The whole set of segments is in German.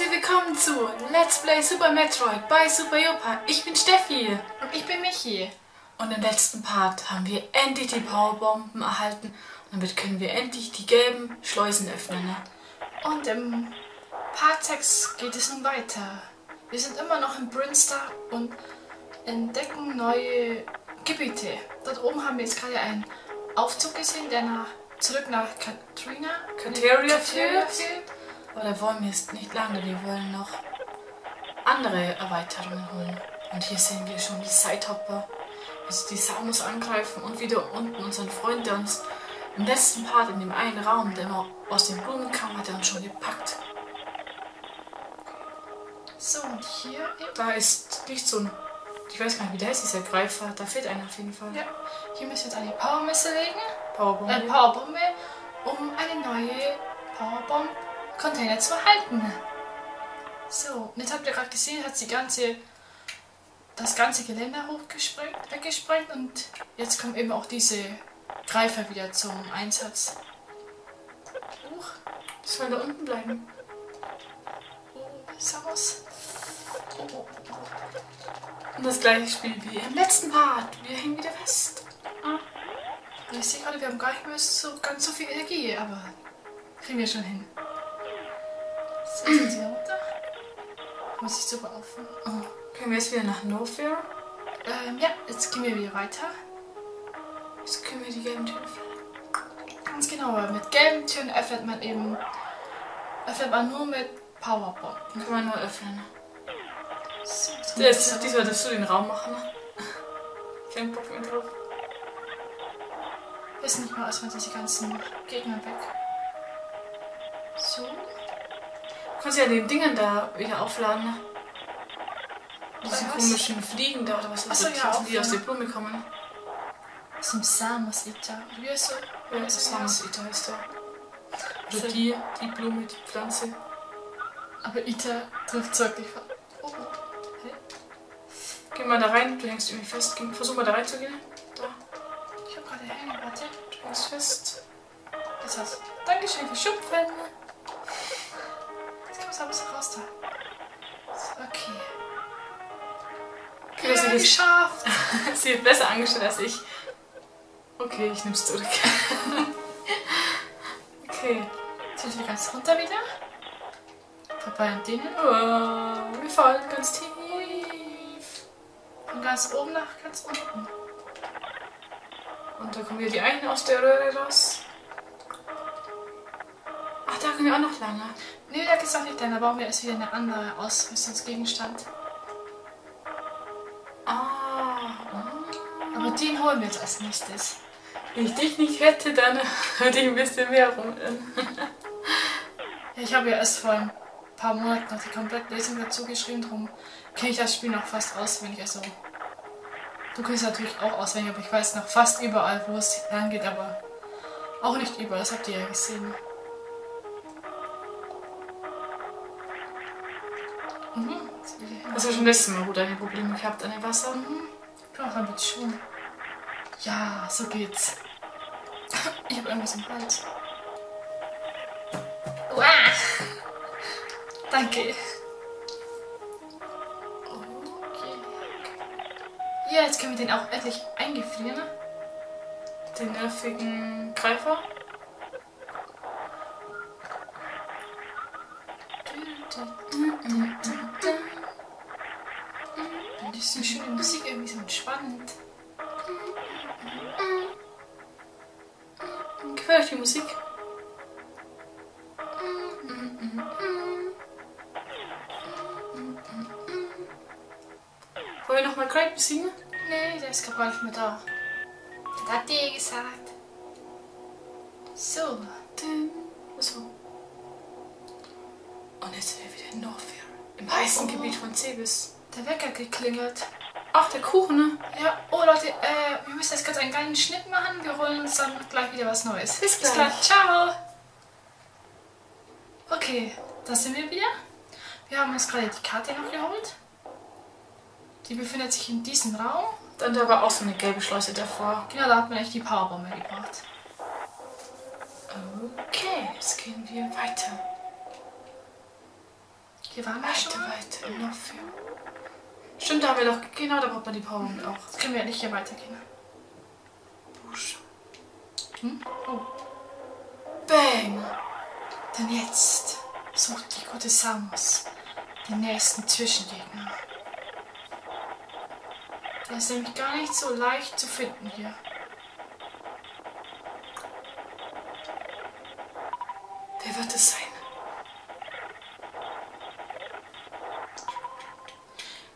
herzlich willkommen zu Let's Play Super Metroid bei Super Yopa. Ich bin Steffi. Und ich bin Michi. Und im letzten Part haben wir endlich die Powerbomben erhalten. Und damit können wir endlich die gelben Schleusen öffnen. Ne? Und im Part 6 geht es nun weiter. Wir sind immer noch in Brinstar und entdecken neue Gebiete. Dort oben haben wir jetzt gerade einen Aufzug gesehen, der zurück nach Katrina, Kateria führt. Aber da wollen wir jetzt nicht lange, wir wollen noch andere Erweiterungen holen. Und hier sehen wir schon die Sidehopper, also die Samus angreifen und wieder unten unseren Freund, der uns im letzten Part in dem einen Raum, der immer aus den Blumen kam, hat er uns schon gepackt. So, und hier... Da ist nicht so ein... Ich weiß gar nicht, wie der heißt, dieser Greifer. Da fehlt einer auf jeden Fall. Ja, hier müssen wir jetzt eine Powermesse legen. Powerbombe. Eine Powerbombe, um eine neue Powerbomb Container zu erhalten. So, jetzt habt ihr gerade gesehen, hat sie das ganze Geländer weggesprengt und jetzt kommen eben auch diese Greifer wieder zum Einsatz. Huch, das soll da unten bleiben. Oh, Samus. Oh, oh, oh. Und das gleiche Spiel wie im letzten Part. Wir hängen wieder fest. Ah. Ich sehe gerade, wir haben gar nicht mehr so ganz so viel Energie, aber kriegen wir schon hin. So, sind sie runter? Muss ich sogar aufhören. Oh. Können wir jetzt wieder nach Norfair? Ja, jetzt gehen wir wieder weiter. Jetzt können wir die gelben Türen öffnen. Ganz genau, weil mit gelben Türen öffnet man nur mit Powerbomb. Kann man nur öffnen. So, diesmal darfst du den Raum machen. Kein Bock mehr drauf. Wir wissen nicht mal erstmal diese ganzen Gegner weg. So. Du kannst ja den Dingen da wieder aufladen, ne? Diese komischen Fliegen da oder was ist das? Achso, ja, die aus der Blume kommen. Aus dem Samos-Ita. Wie heißt der? Ja, Samos-Ita heißt der. Oder die Blume, die Pflanze. Aber Ita trifft es wirklich. Oh, hey. Geh mal da rein, du hängst irgendwie fest. Versuch mal da reinzugehen. Da. Ich hab gerade hängen, warte. Du hängst fest. Das heißt, Dankeschön für Schupfen. Samus raus da. Okay. Okay, das ist geschafft. Sie wird besser angestellt als ich. Okay, ich nehm's zurück. Okay. Jetzt sind wir ganz runter wieder. Vorbei an denen. Oh, wir fallen ganz tief. Von ganz oben nach ganz unten. Und da kommen wir die einen aus der Röhre raus. Ach, da können wir auch noch lange. Ne, da geht's auch nicht lang, da brauchen wir erst wieder eine andere Ausrüstungsgegenstand. Ah. Aber den holen wir jetzt als nächstes. Wenn ich dich nicht hätte, dann würde ich ein bisschen mehr rumrennen. Ich habe ja erst vor ein paar Monaten noch die komplette Lesung dazu geschrieben, darum kenne ich das Spiel noch fast auswendig. Also, du kennst es natürlich auch auswendig, aber ich weiß noch fast überall, wo es lang geht, aber auch nicht überall, das habt ihr ja gesehen. Das war schon letztes Mal, wo deine Probleme gehabt an dem Wasser. Du auch mit Schuhen. Ja, so geht's. Ich habe irgendwas im Hals. Uah. Danke. Okay. Ja, jetzt können wir den auch endlich eingefrieren. Den nervigen Greifer. Das ist eine schöne Musik, irgendwie so entspannend. Gefällt euch die Musik? Wollen wir nochmal Grappling singen? Nee, der ist gar nicht mehr da. Das hat die gesagt. So. Und jetzt sind wir wieder in Norfair. Im heißen Gebiet von Zebes. Der Wecker geklingelt. Ach, der Kuchen, ne? Ja. Oh, Leute, wir müssen jetzt kurz einen kleinen Schnitt machen. Wir holen uns dann gleich wieder was Neues. Bis gleich. Ciao. Okay, da sind wir wieder. Wir haben uns gerade die Karte noch geholt. Die befindet sich in diesem Raum. Dann da war auch so eine gelbe Schleuse davor. Genau, da hat man echt die Powerbombe gebracht. Okay, jetzt gehen wir weiter. Hier waren wir schon. Weiter, Norfair. Stimmt, da haben wir doch. Genau, da braucht man die Powerbomb auch. Das können wir ja nicht hier weitergehen. Busch. Hm? Oh. Bang! Denn jetzt sucht die gute Samus den nächsten Zwischengegner. Der ist nämlich gar nicht so leicht zu finden hier. Wer wird es sein?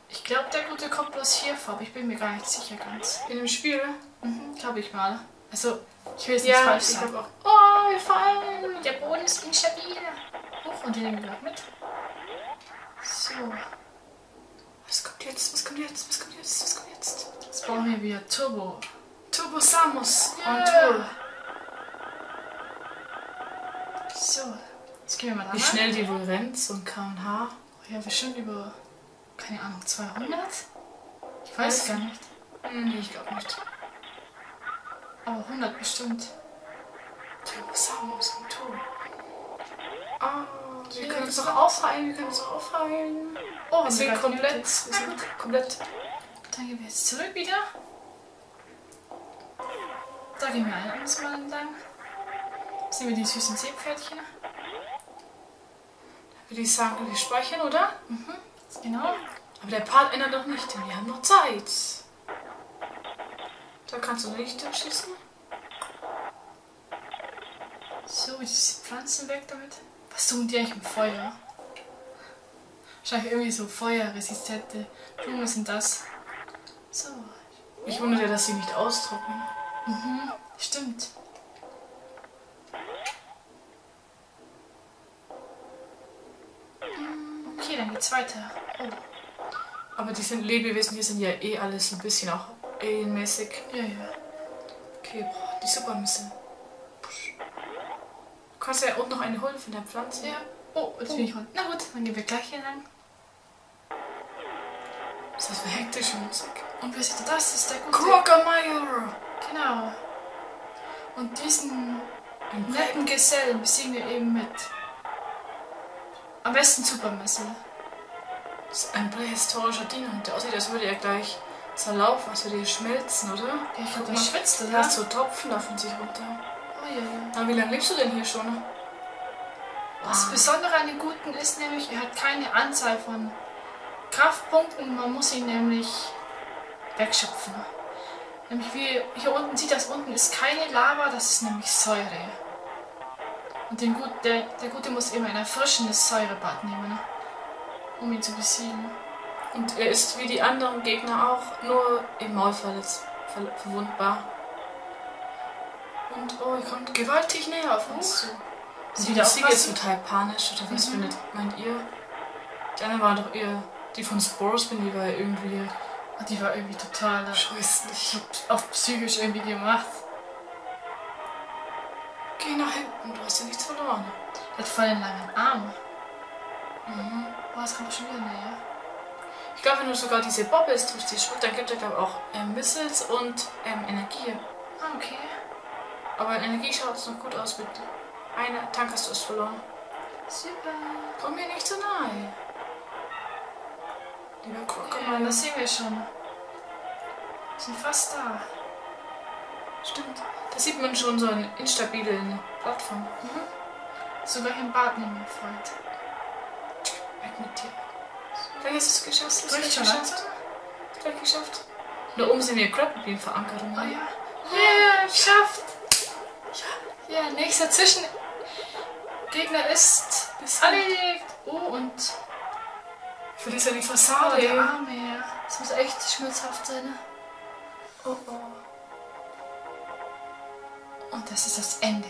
Ich glaube, der Gute kommt bloß hier vor, aber ich bin mir gar nicht sicher ganz. In dem Spiel? Mhm, glaube ich mal. Also, ich will es nicht falsch sagen. Oh, wir fallen! Der Boden ist instabil. Hoch, und den nehmen wir gleich mit. So. Was kommt jetzt? Was kommt jetzt? Was kommt jetzt? Was kommt jetzt? Jetzt brauchen wir wieder Turbo. Turbo Samus. Yeah. Und Turbo. So. Jetzt gehen wir mal da. Wie schnell die wohl rennt, so ein km/h. Oh ja, bestimmt über, keine Ahnung, 200? Ich weiß gar nicht. Nee, ich glaube nicht. Aber 100 bestimmt. Turbo Samus und Turbo. Oh, wir können uns doch aufheilen, wir können uns doch aufheilen. Oh, wir sind komplett. Wir sind komplett. Dann gehen wir jetzt zurück wieder. Da gehen wir ein anderes Mal entlang. Sehen wir die süßen Seepferdchen. Da würde ich sagen, wir speichern, oder? Mhm, genau. Aber der Part ändert doch nicht, denn wir haben noch Zeit. Da kannst du nicht schießen. So, diese Pflanzen weg damit. Was tun die eigentlich im Feuer? Wahrscheinlich irgendwie so feuerresistente Blumen sind das. So. Ich wundere, dass sie nicht austrocknen. Mhm, stimmt. Okay, dann geht's weiter. Oh. Aber die sind Lebewesen, die sind ja eh alles ein bisschen auch alienmäßig. Ja, ja. Okay, boah, die Supermisse. Du kannst ja unten noch eine holen von der Pflanze. Ja. Oh, jetzt bin ich runter. Na gut, dann gehen wir gleich hier lang. Das ist eine hektische Musik. Und wer sieht das? Ist der gute Crocomire! Genau. Und diesen netten Gesellen besiegen wir eben mit. Am besten Supermesser. Das ist ein prähistorischer Dino, der aussieht, als würde er gleich zerlaufen, als würde er schmelzen, oder? Ja, ich glaube, er schwitzt, oder? So Tropfen da von sich runter. Oh, ja, ja. Na, wie lange lebst du denn hier schon? Das Besondere an den Guten ist nämlich, er hat keine Anzahl von Kraftpunkten. Man muss ihn nämlich wegschöpfen. Nämlich wie hier unten sieht, das unten ist keine Lava, das ist nämlich Säure. Und den Guten, der Gute muss eben ein erfrischendes Säurebad nehmen, um ihn zu besiegen. Und er ist wie die anderen Gegner auch nur im Maul verwundbar. Und oh, er kommt gewaltig näher auf uns zu. Sie ist total panisch, oder was meint ihr? Die andere war doch eher, die von Sporospin, die war irgendwie. Die war irgendwie total scheußlich. Auf psychisch irgendwie gemacht. Geh nach hinten, du hast ja nichts verloren. Der hat voll den langen Arm. Mhm. Boah, das kommt schon wieder näher. Ich glaube, wenn du sogar diese Bobbles durch die Schulter, dann gibt er, glaube ich, auch Missiles und Energie. Ah, okay. Aber in Energie schaut es noch gut aus mit. Eine Tank hast du es verloren. Super. Komm mir nicht zu nahe. Lieber Crocomire. Ja, das sehen wir schon. Wir sind fast da. Stimmt. Da sieht man schon so eine instabile Plattform. Mhm. Sogar im Bad nehmen wir Freund. Weg mit dir. Vielleicht hast du es geschafft. Vielleicht schon geschafft. Vielleicht geschafft. Nur oben sind wir Grapple Beam Verankerung. Ah ja. Yeah, geschafft. Ja, nächster Zwischengegner ist erledigt. Oh, und ich verließ ja die Fassade. Der Arme, ja. Das muss echt schmerzhaft sein. Ne? Oh, oh. Und das ist das Ende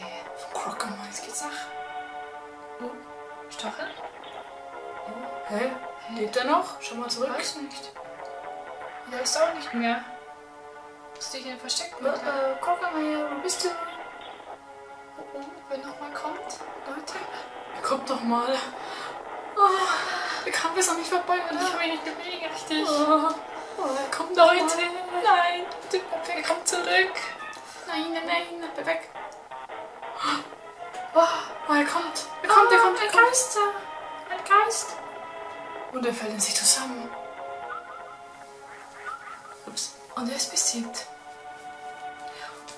von Crocomire. Jetzt geht's nach. Oh, Stachel. Oh, hä? Hey. Lebt er noch? Schau mal zurück. Weiß nicht. Er ist auch nicht mehr. Musst dich hier versteckt. Crocomire, wo bist du? Wenn nochmal kommt, Leute. Kommt doch mal. Oh, der Kampf ist noch nicht vorbei, oder? Ich habe ihn nicht bewegen, richtig. Oh, oh, kommt Leute. Nein, der kommt zurück. Nein, nein, nein, bleib weg. Oh, er kommt. Er kommt, er kommt. Ein Geist. Ein Geist. Und er fällt in sich zusammen. Ups. Und er ist besiegt.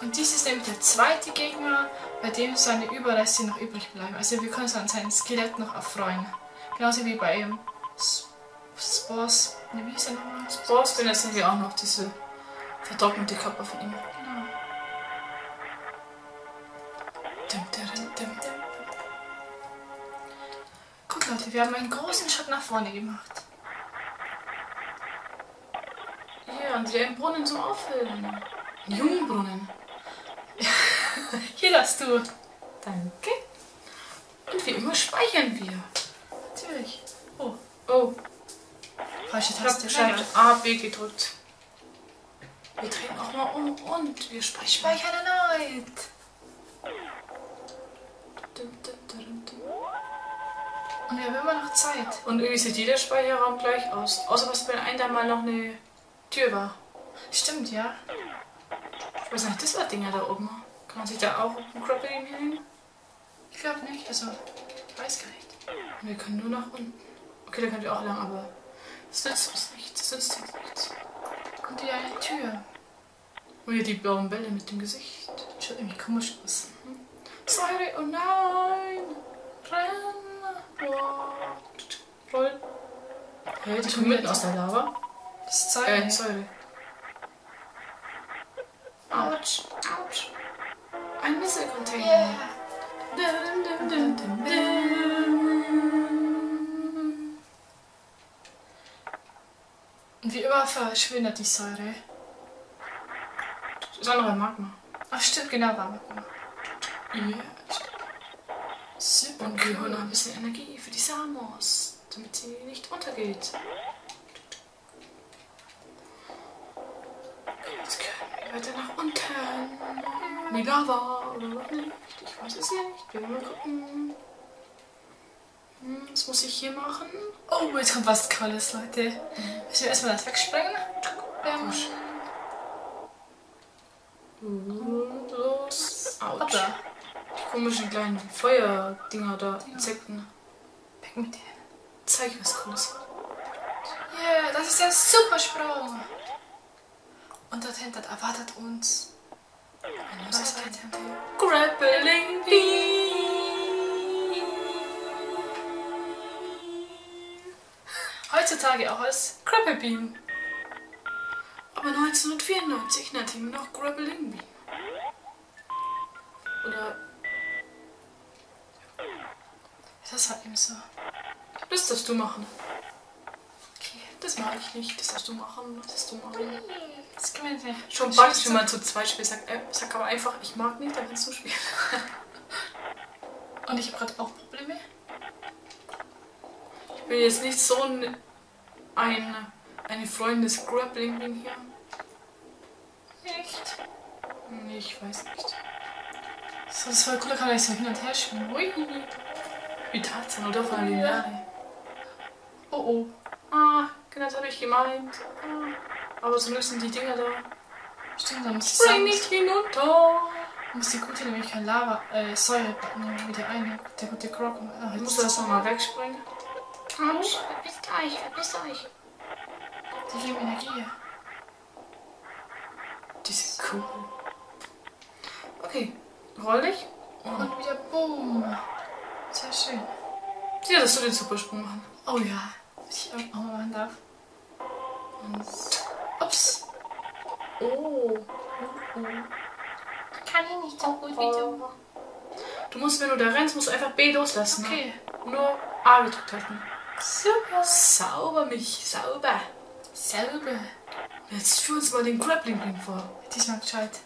Und dies ist nämlich der zweite Gegner, bei dem seine Überreste noch übrig bleiben. Also wir können uns an seinem Skelett noch erfreuen. Genauso wie bei ihm. Spores, ne, wie hieß der nochmal? Spores benutzen wir auch noch, diese verdoppelnde Körper von ihm. Genau. Gut Leute, wir haben einen großen Schritt nach vorne gemacht. Hier, und wir einen Brunnen zum Auffüllen. Einen Jungbrunnen. Hier darfst du. Danke. Und wie immer speichern wir. Natürlich. Oh, oh. Falsche Taste. Ich habe A, B gedrückt. Wir drehen auch mal um und wir speichern erneut. Und wir haben immer noch Zeit. Und irgendwie sieht jeder Speicherraum gleich aus. Außer was bei einem da mal noch eine Tür war. Stimmt, ja. Ich weiß nicht, das war Dinger da oben. Kann man sich da auch auf dem Grapple Beam hin? Ich glaube nicht, also ich weiß gar nicht. Und wir können nur nach unten. Okay, da können wir auch lang, aber es nützt uns nichts. Es nützt uns nichts. Und hier eine Tür. Und hier die blauen Bälle mit dem Gesicht. Das schaut irgendwie komisch aus. Sorry, oh nein! Renn! Roll! Hey, die kommen mitten aus der Lava. Das ist Säure. Säure. Autsch! Autsch! Ein Missile-Container! Yeah. Dun, dun, dun, dun, dun. Und wie immer verschwindet die Säure. Das ist auch noch ein Magma. Ach stimmt, genau, war Magma. Ja, super. Und wir holen noch ein bisschen Energie für die Samos, damit sie nicht untergeht. Jetzt können wir weiter nach unten. Die Lava oder noch nicht. Ich weiß es nicht. Wir wollen mal gucken. Was muss ich hier machen? Oh, jetzt kommt was Tolles, Leute. Müssen wir erstmal das wegsprengen? Und los. Autsch. Komischen kleinen Feuerdinger da, Insekten. Weg mit denen. Zeig was Cooles. Yeah, das ist ein Supersprung. Und dort hinten erwartet uns ein neues Item. Grappling Beam. Heutzutage auch als Grapple Beam. Aber 1994 nannte man noch Grappling Beam. Oder das war eben so. Das darfst du machen. Okay, das mag ich nicht. Das darfst du machen. Das darfst du machen. Das kann man nicht. Schon bald, wenn man zu zweit spielt. Sag aber einfach, ich mag nicht, dann kannst du spielen. Und ich habe gerade auch Probleme. Ich bin jetzt nicht so eine Freundin des Grappling hier. Nicht? Nee, ich weiß nicht. So, das war cool, da kann ich so hin und her spielen. Ui. Wie Tarzan oder von Lineare. Oh oh. Ah, genau das habe ich gemeint. Ah. Aber so lösen die Dinger da. Stimmt, dann muss ich sagen. Spring nicht hinunter! Muss die gute nämlich kein Lava, Säure nehmen wieder ein. Der gute Crocomire. Ah, muss das nochmal wegspringen. Autsch, verpisst euch. Die geben Energie. Die sind cool. Okay, roll dich. Und wieder boom. Sehr schön. Ja, dass du den Supersprung machen. Oh ja, ich auch mal machen darf. Und ups. Oh. Kann ich nicht so gut wie du. Du musst, wenn du da rennst, musst du einfach B loslassen. Okay. Ne? Nur A gedrückt halten. Super. Sauber mich. Sauber. Sauber. Jetzt führ uns mal den Grappling Beam vor. Diesmal gescheit.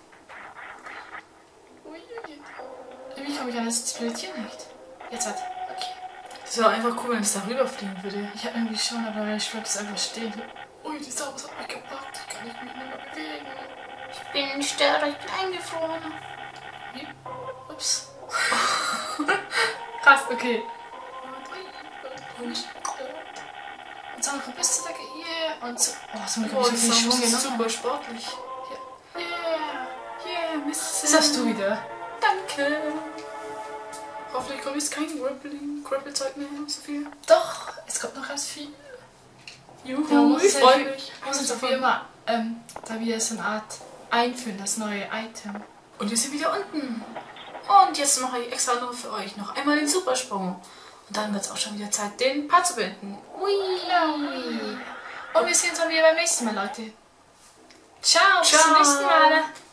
Irgendwie komme ich an das Splittier nicht. Jetzt hat. Okay. Das wäre einfach cool, wenn es da rüberfliegen würde. Ich habe irgendwie schon, aber ich bleibe es einfach stehen. Ui, die Samus hat mich gepackt. Ich kann mich nicht mehr bewegen. Ich bin störend, ich bin eingefroren. Wie? Ups. Krass, okay. Und so eine Bistacke hier und so. Oh, so eine Schwung ist super sportlich. Yeah. Yeah, Mist. Das hast du wieder. Danke. Hoffentlich kommt jetzt kein Grappling-Zeug mehr, so viel. Doch, es kommt noch ganz viel. Juhu, ich freue mich. Muss uns wie immer da wieder so eine Art einführen, das neue Item. Und wir sind wieder unten. Und jetzt mache ich extra nur für euch noch einmal den Supersprung. Und dann wird es auch schon wieder Zeit, den Part zu beenden. Ui, ui. Und wir sehen uns dann wieder beim nächsten Mal, Leute. Ciao, bis zum nächsten Mal.